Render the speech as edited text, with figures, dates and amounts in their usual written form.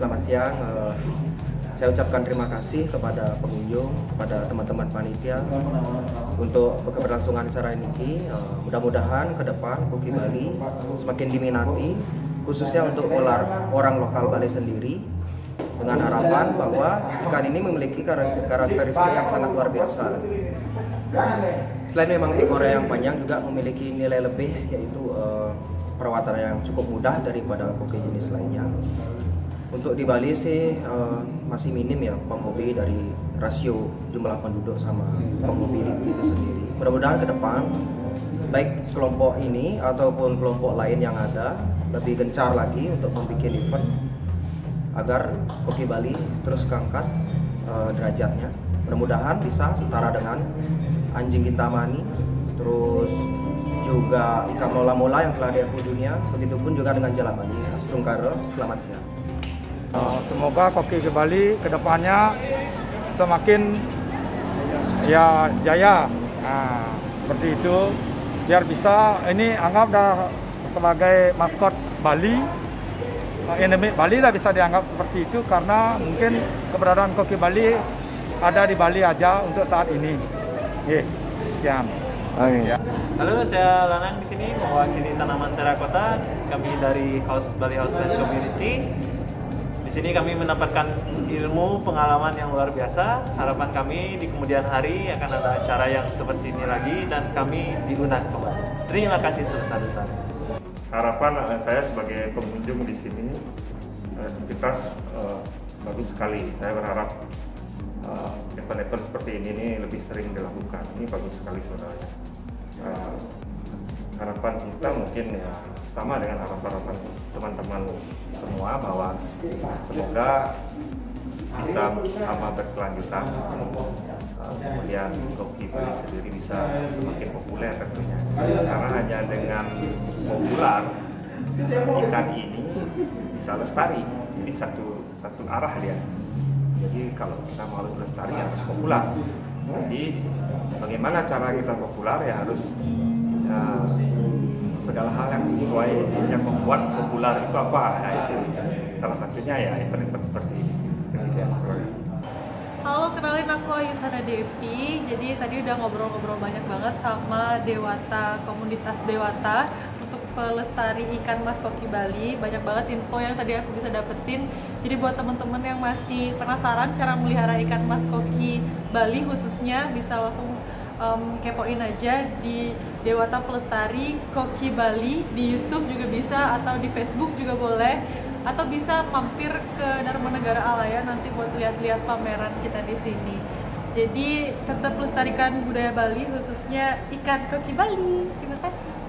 selamat siang. Saya ucapkan terima kasih kepada pengunjung, kepada teman-teman panitia untuk keberlangsungan acara ini. Mudah-mudahan ke depan Koki Bali semakin diminati, khususnya untuk orang lokal Bali sendiri, dengan harapan bahwa ikan ini memiliki karakteristik yang sangat luar biasa. Selain memang ekornya yang panjang, juga memiliki nilai lebih, yaitu perawatan yang cukup mudah daripada koki jenis lainnya. Untuk di Bali sih masih minim ya penghobi dari rasio jumlah penduduk sama penghobi itu sendiri. Mudah-mudahan ke depan baik kelompok ini ataupun kelompok lain yang ada lebih gencar lagi untuk membuat event agar koki Bali terus keangkat derajatnya. Mudah-mudahan bisa setara dengan anjing Gintamani, terus juga ikan mola-mola yang telah diakui dunia, begitupun juga dengan Jalabani. Astungkara, selamat siang. Semoga koki Bali kedepannya semakin ya jaya. Nah, seperti itu, biar bisa ini anggap sebagai maskot Bali, endemik Bali lah, bisa dianggap seperti itu karena mungkin keberadaan koki Bali ada di Bali aja untuk saat ini. Ye, siam. Okay. Halo, saya Lanang di sini mewakili tanaman terakota. Kami dari House Bali House Garden Community. Di sini kami mendapatkan ilmu pengalaman yang luar biasa. Harapan kami di kemudian hari akan ada acara yang seperti ini lagi dan kami diundang kembali. Terima kasih sebesar-besar. Harapan saya sebagai pengunjung di sini aktivitas bagus sekali. Saya berharap event-event seperti ini nih lebih sering dilakukan. Ini bagus sekali sebenarnya. Harapan kita mungkin ya sama dengan harapan-harapan teman-teman semua bahwa semoga bisa sama berkelanjutan. Kemudian koki Bali sendiri bisa semakin populer tentunya. Karena hanya dengan populer ikan ini bisa lestari. Jadi satu arah dia. Jadi kalau kita mau lestari harus populer. Jadi bagaimana cara kita populer, ya harus segala hal yang sesuai yang membuat populer itu apa? Nah, itu salah satunya ya event-event seperti ini. Demikian. Halo, kenalin aku Yusana Devi. Jadi tadi udah ngobrol-ngobrol banyak banget sama Dewata, komunitas Dewata untuk pelestari ikan mas koki Bali. Banyak banget info yang tadi aku bisa dapetin. Jadi buat teman-teman yang masih penasaran cara melihara ikan mas koki Bali khususnya, bisa langsung kepoin aja di Dewata Pelestari Koki Bali, di YouTube juga bisa atau di Facebook juga boleh, atau bisa mampir ke Dharma Negara Alaya nanti buat lihat-lihat pameran kita di sini. Jadi tetap lestarikan budaya Bali, khususnya ikan koki Bali. Terima kasih.